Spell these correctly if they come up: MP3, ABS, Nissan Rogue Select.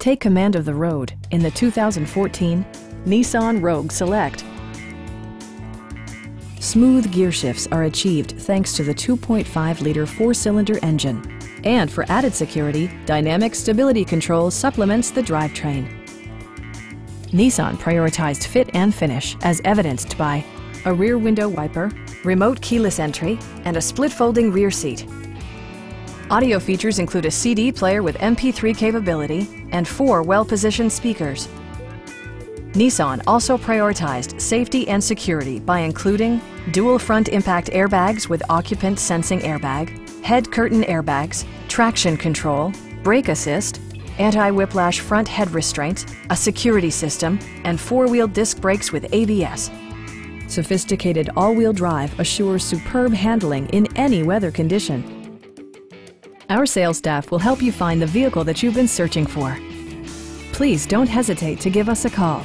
Take command of the road in the 2014 Nissan Rogue Select. Smooth gear shifts are achieved thanks to the 2.5-liter four-cylinder engine. And for added security, dynamic stability control supplements the drivetrain. Nissan prioritized fit and finish, as evidenced by a rear window wiper, remote keyless entry, and a split-folding rear seat. Audio features include a CD player with MP3 capability and 4 well-positioned speakers. Nissan also prioritized safety and security by including dual front impact airbags with occupant sensing airbag, head curtain airbags, traction control, brake assist, anti-whiplash front head restraints, a security system, and 4-wheel disc brakes with ABS. Sophisticated all-wheel drive assures superb handling in any weather condition. Our sales staff will help you find the vehicle that you've been searching for. Please don't hesitate to give us a call.